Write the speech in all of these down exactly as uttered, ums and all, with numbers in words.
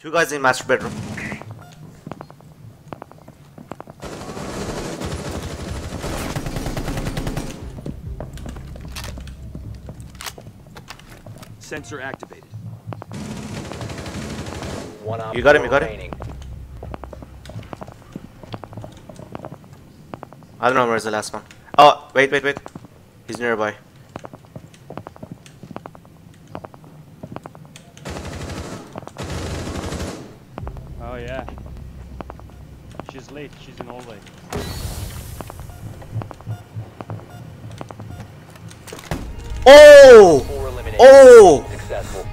Two guys in master bedroom. Sensor activated. One op. You got him, you got him. I don't know where's the last one. Oh, wait, wait, wait. He's nearby. Oh yeah. She's late, she's in all way. Oh! Oh! Successful.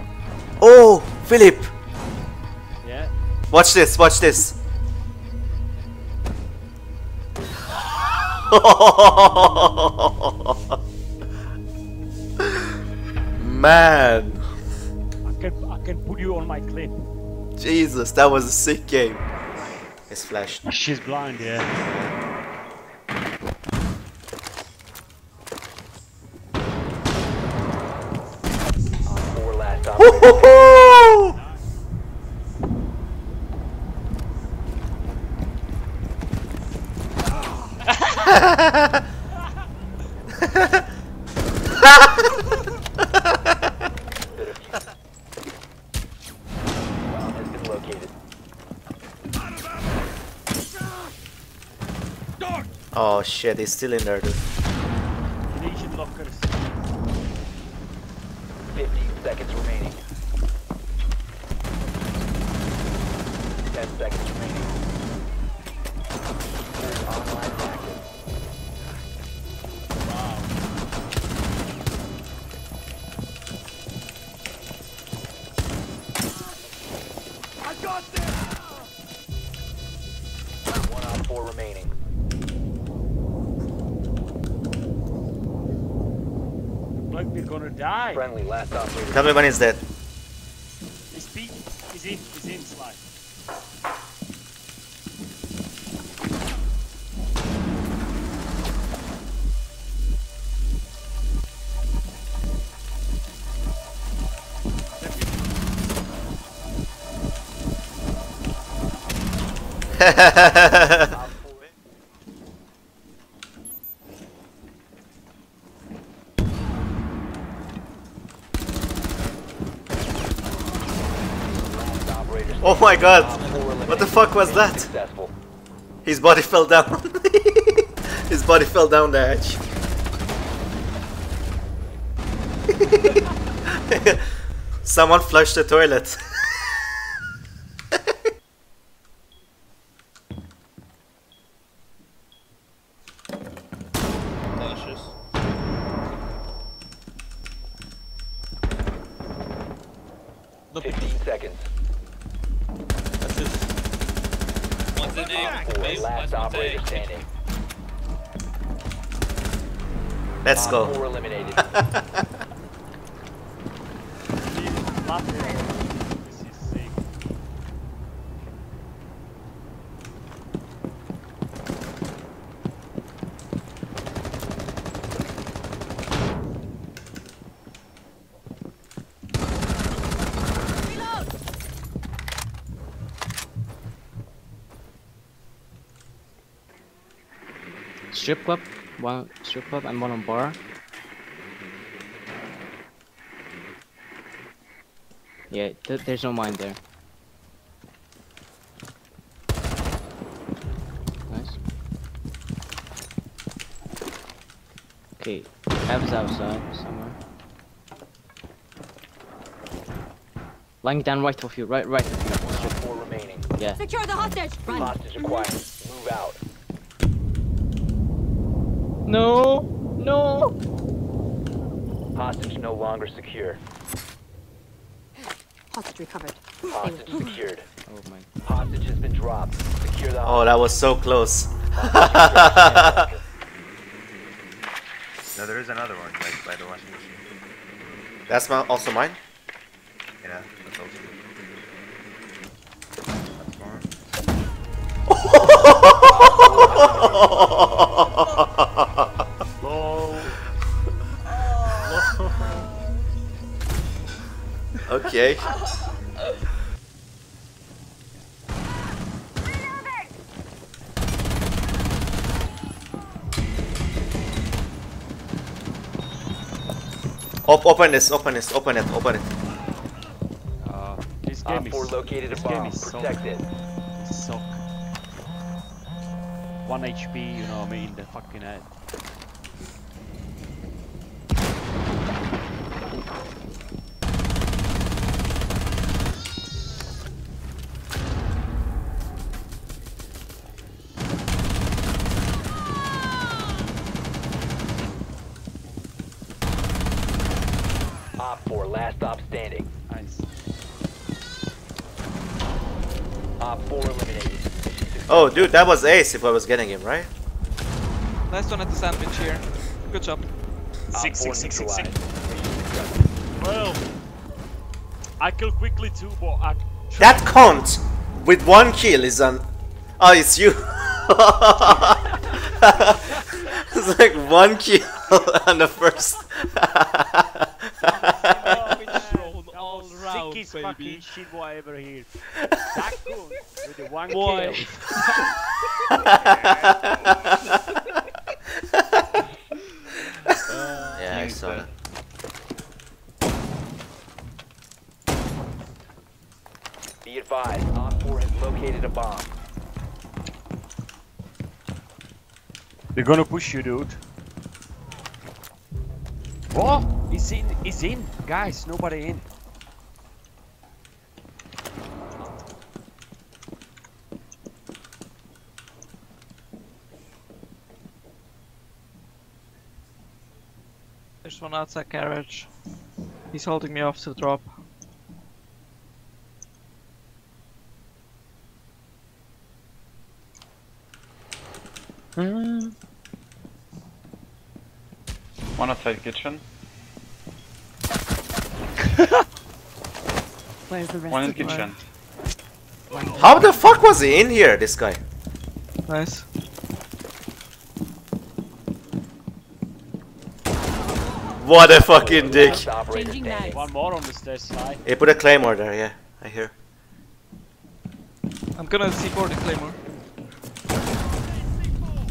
Oh, Philip! Yeah? Watch this, watch this. Man. I can, I can put you on my clip. Jesus, that was a sick game. It's flashed. She's blind, yeah. Oh shit, he's still in there, dude. fifteen seconds remaining. ten seconds remaining. Online active. Wow. I got this! One on four remaining. We're gonna die. Friendly, last operator. Tell me when he's dead. He's beat. He's in. He's in slide. Oh my god, what the fuck was that? His body fell down. His body fell down the edge. Someone flushed the toilet. fifteen seconds. One's in the last operator standing. Let's go. Four eliminated. This is sick. Strip club, one strip club and one on bar. Yeah, th there's no mine there. Nice. Okay, I was outside somewhere. Lying down right of you, right, right of you. Strip four remaining. Yeah. Secure the hostage. Run. Hostage acquired. Move out. No, no. Hostage no longer secure. Hostage recovered. Hostage secured. Oh my. Hostage has been dropped. Secure the hostage. Oh, that was so close. No, there is another one, like by the washing machine. That's my, also mine. Yeah, that's also mine. Okay. Op open this, open this, open it, open it. Uh, this game R four is located this a bomb. Game is protect it. Suck. One H P, you know what I mean? The fucking head. Op four, last op standing. Nice. Op four eliminated. Oh, dude, that was ace if I was getting him, right? Last one at the sandwich here. Good job. Six, six, six, six, six. Well, I kill quickly too, but I... That count with one kill is an... Oh, it's you. It's like one kill on the first... Sickest fucking shit boy ever here. That goes with the one boy. uh, yeah, I saw that. Be advised, R four has located a bomb. They're gonna push you, dude. What? He's in, he's in. Guys, nobody in. There's one outside carriage. He's holding me off to drop. Mm. One outside kitchen. Where's the rest one in the kitchen. Work? How the fuck was he in here, this guy? Nice. What a fucking dick. One more on the stairs side. He put a claymore there, yeah. I hear. I'm gonna C four the claymore.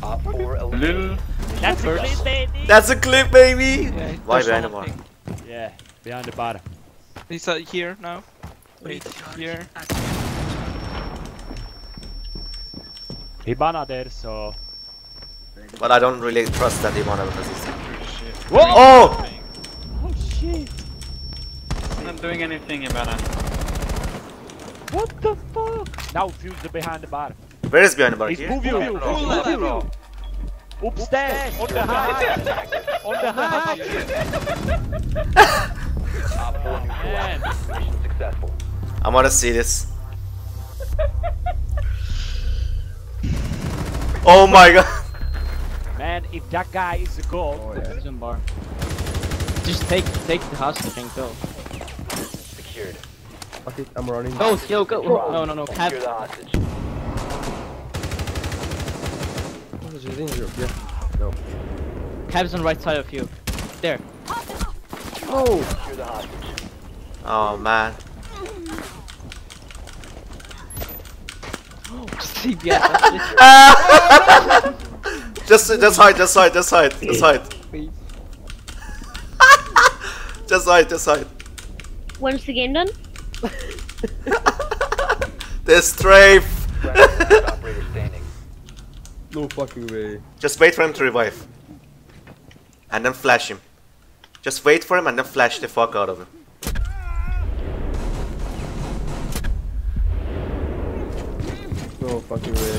Uh, four Lil. That's a clip, baby! That's a clip, baby! Yeah, why behind the bar? Yeah, behind the bar. He's uh, here now. Wait, here. Hibana there, so... But I don't really trust that Hibana because he's... Whoa! Oh! Oh shit! I'm not doing anything about it. What the fuck? Now fuse the behind the bar. Where is behind the bar? It's here? Move you! Move you! Move you! Upstairs! On the high! On the high! Oh, I wanna see this. Oh my god! Man, if that guy is a goal, oh, yeah. Prison bar. Just take take the hostage and go. Secured. Okay, I'm running. Go, yo, go. Whoa. No, no, no. Cap. Secure the hostage. What is it in here? Yeah. No. Cab's on the right side of you. There. Oh. Secure the hostage. Oh man. Oh. Just, just hide, just hide, just hide, just hide. Just hide, just hide. When's the game done? The strafe! No fucking way. Just wait for him to revive. And then flash him. Just wait for him and then flash the fuck out of him. No fucking way.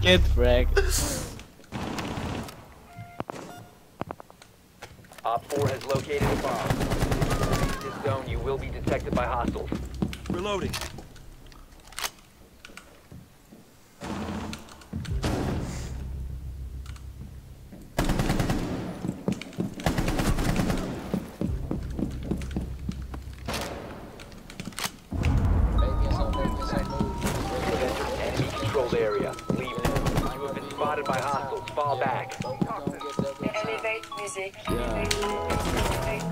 Get fragged. Op four has located a bomb. In this zone, you will be detected by hostiles. Reloading. By hostiles, fall back. Elevate music. Elevate music.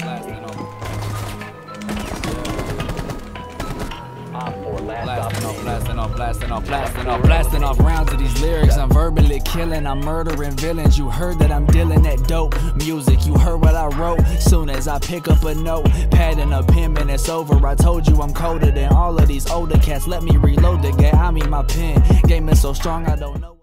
Op four, last op. blasting off, blasting off, blasting off, blasting off rounds of these lyrics. I'm verbally killing, I'm murdering villains. You heard that I'm dealing that dope music. You heard what I wrote. Soon as I pick up a note, padding a pen, and it's over. I told you I'm colder than all of these older cats. Let me reload the game. I mean my pen. Game is so strong, I don't know.